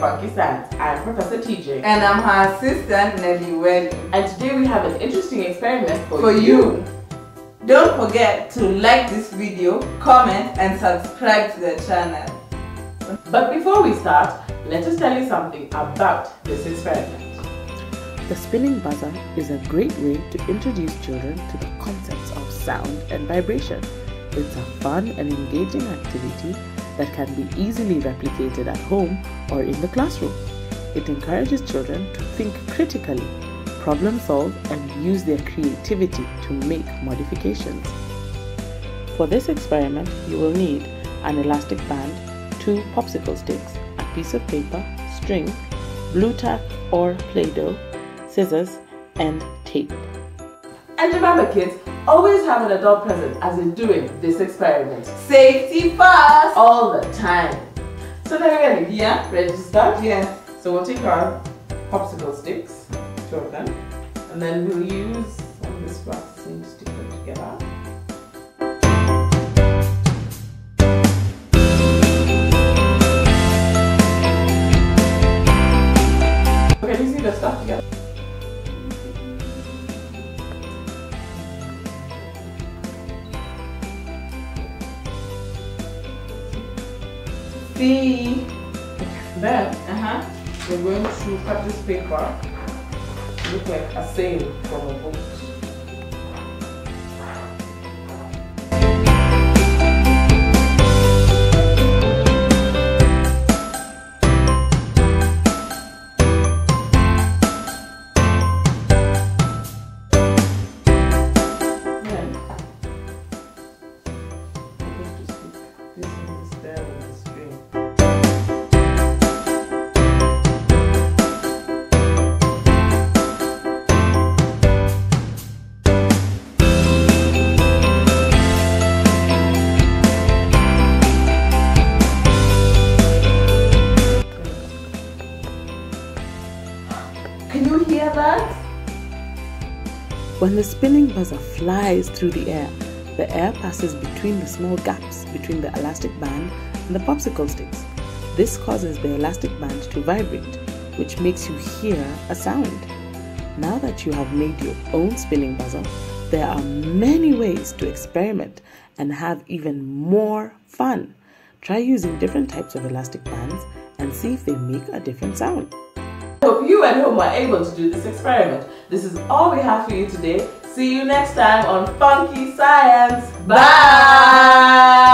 FunKe Science. I'm Professor TJ. And I'm her assistant, Nelly Welly. And today we have an interesting experiment for you. Don't forget to like this video, comment, and subscribe to the channel. But before we start, let us tell you something about this experiment. The spinning buzzer is a great way to introduce children to the concepts of sound and vibration. It's a fun and engaging activity that can be easily replicated at home or in the classroom. It encourages children to think critically, problem solve, and use their creativity to make modifications. For this experiment, you will need an elastic band, two popsicle sticks, a piece of paper, string, blue tack or Play-Doh, scissors, and tape. And remember kids, always have an adult present as you're doing this experiment. Safety first! All the time. So now we're going to ready to start? Yes. So we'll take our popsicle sticks, two of them, and then we'll use on this plastic to stick them together. Okay, do you see the stuff together? See? Then, we're going to cut this paper to look like a sail from a boat. Can you hear that? When the spinning buzzer flies through the air, the air passes between the small gaps between the elastic band and the popsicle sticks. This causes the elastic band to vibrate, which makes you hear a sound. Now that you have made your own spinning buzzer, there are many ways to experiment and have even more fun. Try using different types of elastic bands and see if they make a different sound. I hope you at home are able to do this experiment. This is all we have for you today. See you next time on FunKe Science. Bye!